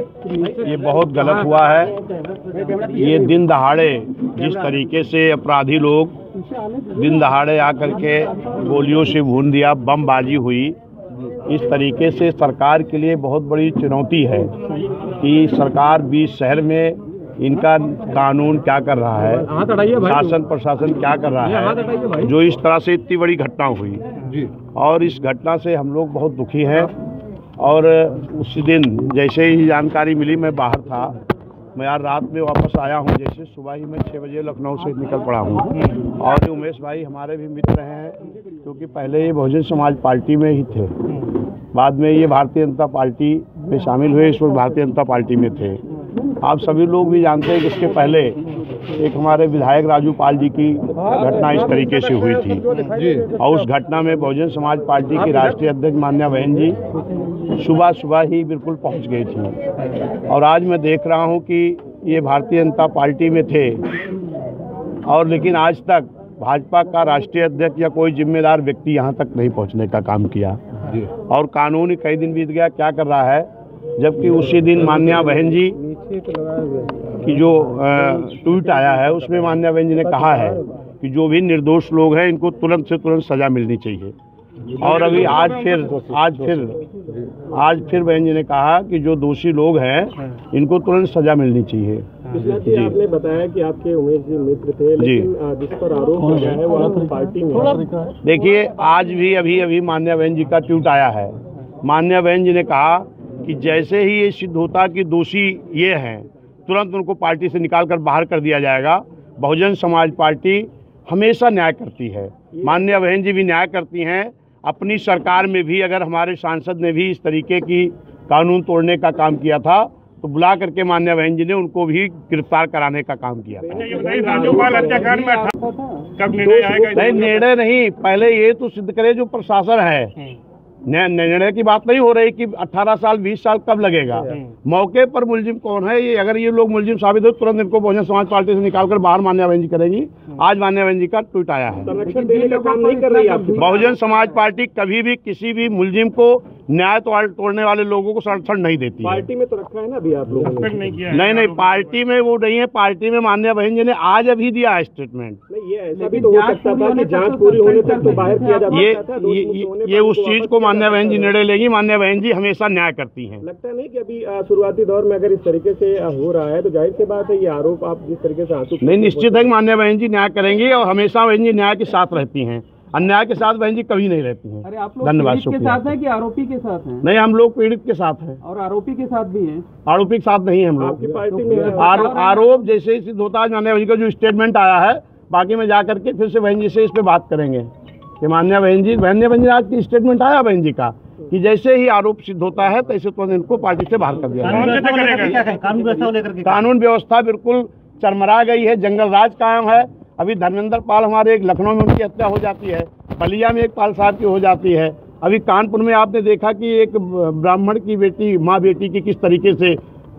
ये बहुत गलत हुआ है। ये दिन दहाड़े जिस तरीके से अपराधी लोग दिन दहाड़े आकर के गोलियों से भून दिया, बमबाजी हुई, इस तरीके से सरकार के लिए बहुत बड़ी चुनौती है कि सरकार भी शहर में इनका कानून क्या कर रहा है, शासन प्रशासन क्या कर रहा है, जो इस तरह से इतनी बड़ी घटना हुई। और इस घटना से हम लोग बहुत दुखी हैं। और उस दिन जैसे ही जानकारी मिली, मैं बाहर था, मैं यार रात में वापस आया हूँ। जैसे सुबह ही मैं 6 बजे लखनऊ से निकल पड़ा हूँ। और उमेश भाई हमारे भी मित्र हैं, क्योंकि पहले ये बहुजन समाज पार्टी में ही थे, बाद में ये भारतीय जनता पार्टी में शामिल हुए, इस वक्त भारतीय जनता पार्टी में थे। आप सभी लोग भी जानते हैं कि इसके पहले एक हमारे विधायक राजू पाल जी की घटना इस तरीके से हुई थी। और उस घटना में बहुजन समाज पार्टी की राष्ट्रीय अध्यक्ष मान्या बहन जी सुबह सुबह ही बिल्कुल पहुंच गई थी। और आज मैं देख रहा हूं कि ये भारतीय जनता पार्टी में थे, और लेकिन आज तक भाजपा का राष्ट्रीय अध्यक्ष या कोई जिम्मेदार व्यक्ति यहाँ तक नहीं पहुँचने का काम किया। और कानून कई दिन बीत गया, क्या कर रहा है, जबकि उसी दिन मान्या बहन जी की जो ट्वीट आया है उसमें मान्या बहन जी ने कहा है कि जो भी निर्दोष लोग हैं इनको तुरंत से तुरंत सज़ा मिलनी चाहिए। और अभी आज फिर बहन जी ने कहा कि जो दोषी लोग हैं इनको तुरंत सज़ा मिलनी चाहिए। आपने बताया कि आपके उमेश जी मित्र थे, लेकिन जिस पर आरोप लगा है वो आपकी पार्टी में। देखिए, आज भी अभी अभी मान्या बहन जी का ट्वीट आया है। मान्या बहन जी ने कहा कि जैसे ही ये सिद्ध होता कि दोषी ये हैं, तुरंत उनको पार्टी से निकालकर बाहर कर दिया जाएगा। बहुजन समाज पार्टी हमेशा न्याय करती है, माननीय बहन जी भी न्याय करती हैं। अपनी सरकार में भी अगर हमारे सांसद ने भी इस तरीके की कानून तोड़ने का काम किया था तो बुला करके मान्या बहन जी ने उनको भी गिरफ्तार कराने का काम किया। नहीं, निर्णय नहीं, पहले ये तो सिद्ध करे जो प्रशासन है। निर्णय की बात नहीं हो रही कि 18 साल 20 साल कब लगेगा। मौके पर मुलजिम कौन है, ये अगर ये लोग मुलजिम साबित हो तुरंत इनको बहुजन समाज पार्टी से निकालकर बाहर मान्या बहन जी करेगी। आज मान्या बहन जी का ट्वीट आया है। बहुजन समाज पार्टी कभी भी किसी भी मुलजिम को, न्याय तोड़ने वाले लोगों को संरक्षण नहीं देती। पार्टी में तो रखा है ना अभी आप लोगों ने, नहीं पार्टी में वो नहीं है। पार्टी में मान्या बहन जी ने आज अभी दिया है स्टेटमेंट। ये उस चीज को मान्या बहन जी निर्णय लेगी। मान्या बहन जी हमेशा न्याय करती हैं। लगता नहीं कि अभी शुरुआती दौर में अगर इस तरीके से हो रहा है तो जाहिर सी बात है ये आरोप आप जिस तरीके से आंसू नहीं, निश्चित है मान्या बहन जी न्याय करेंगी। और हमेशा बहन जी न्याय के साथ रहती हैं, अन्याय के साथ बहन जी कभी नहीं रहती हैं। अरे आप लोग धन्यवाद के साथ है कि आरोपी के साथ है? नहीं, हम लोग पीड़ित के साथ हैं। और आरोपी के साथ भी हैं? आरोपी के साथ नहीं है हम लोग। आरोप जैसे ही सिद्ध होता है मान्या बहन जी का जो स्टेटमेंट आया है, बाकी में जा करके फिर से बहन जी से इस पर बात करेंगे कि मान्या बहन जी आज की स्टेटमेंट आया बहन जी का कि जैसे ही आरोप सिद्ध होता है तैसे तुरंत इनको पार्टी से बाहर कर दिया जाएगा। कानून व्यवस्था बिल्कुल चरमरा गई है, जंगल राज कायम है। अभी धर्मेंद्र पाल हमारे एक लखनऊ में उनकी हत्या हो जाती है, बलिया में एक पाल साहब की हो जाती है। अभी कानपुर में आपने देखा कि एक ब्राह्मण की बेटी, माँ बेटी की किस तरीके से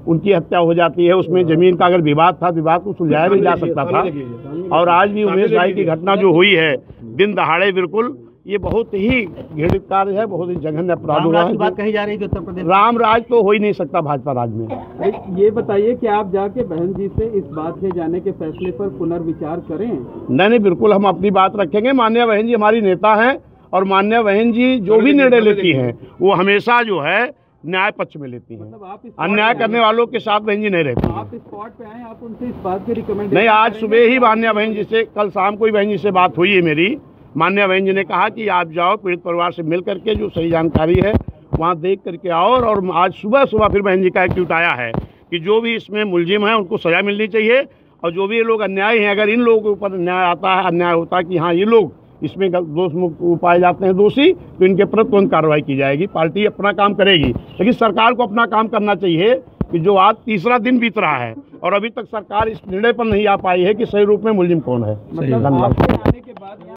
उनकी हत्या हो जाती है। उसमें जमीन का अगर विवाद था, विवाद को सुलझाया भी जा सकता था। और आज भी उमेश भाई की घटना जो हुई है दिन दहाड़े, बिल्कुल ये बहुत ही घृणित कार्य है, बहुत ही जघन्य अपराध हुआ है। बात कही जा रही है कि उत्तर प्रदेश राम राज तो हो ही नहीं सकता भाजपा राज में। ये बताइए कि आप जाके बहन जी से इस बात से जाने के फैसले पर पुनर्विचार करें? नहीं, बिल्कुल हम अपनी बात रखेंगे। मान्या बहन जी हमारी नेता हैं, और मान्या बहन जी जो भी निर्णय लेती हैं वो हमेशा जो है न्याय पक्ष में लेती हैं। मतलब अन्याय करने वालों के साथ बहन जी नहीं रहती। आप स्पॉट पे आए, आप उनसे इस बात की रिकमेंडेशन? नहीं, आज सुबह ही मान्या बहन जी से, कल शाम को ही बहन जी से बात हुई है मेरी। मान्या बहन जी ने कहा कि आप जाओ पीड़ित परिवार से मिल करके, जो सही जानकारी है वहाँ देख करके आओ। और आज सुबह सुबह फिर बहन जी का एक ट्वीट आया है कि जो भी इसमें मुलजिम है उनको सज़ा मिलनी चाहिए। और जो भी ये लोग अन्यायी हैं, अगर इन लोगों के ऊपर न्याय आता है, अन्याय होता है कि हाँ ये लोग इसमें दोष मुक्त पाए जाते हैं दोषी, तो इनके प्रति तुरंत कार्रवाई की जाएगी। पार्टी अपना काम करेगी, लेकिन सरकार को अपना काम करना चाहिए कि जो आज तीसरा दिन बीत रहा है और अभी तक सरकार इस निर्णय पर नहीं आ पाई है कि सही रूप में मुलजिम कौन है।